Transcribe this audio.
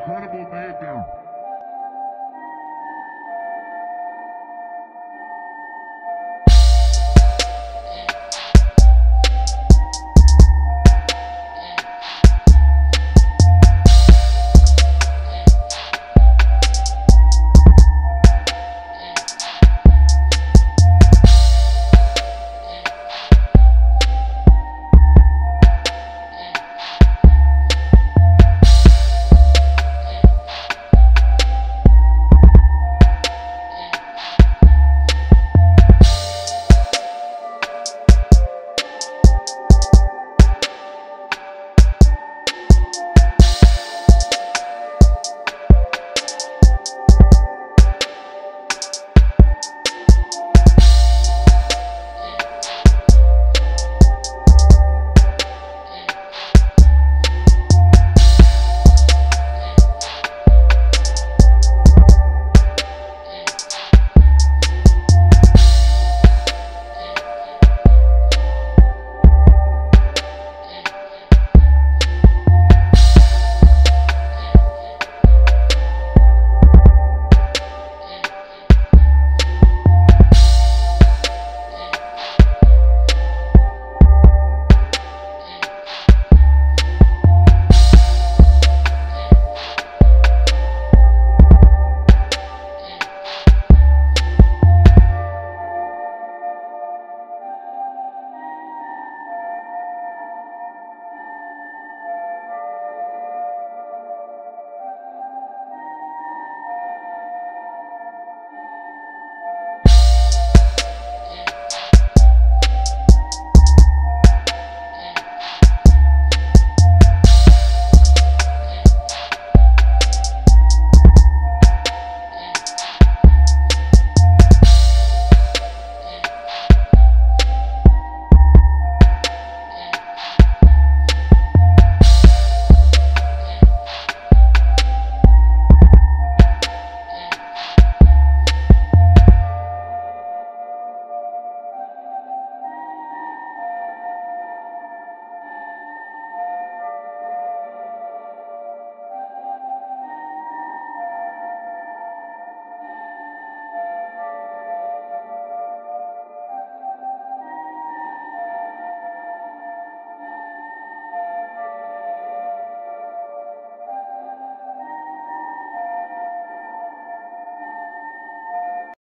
incredible maker.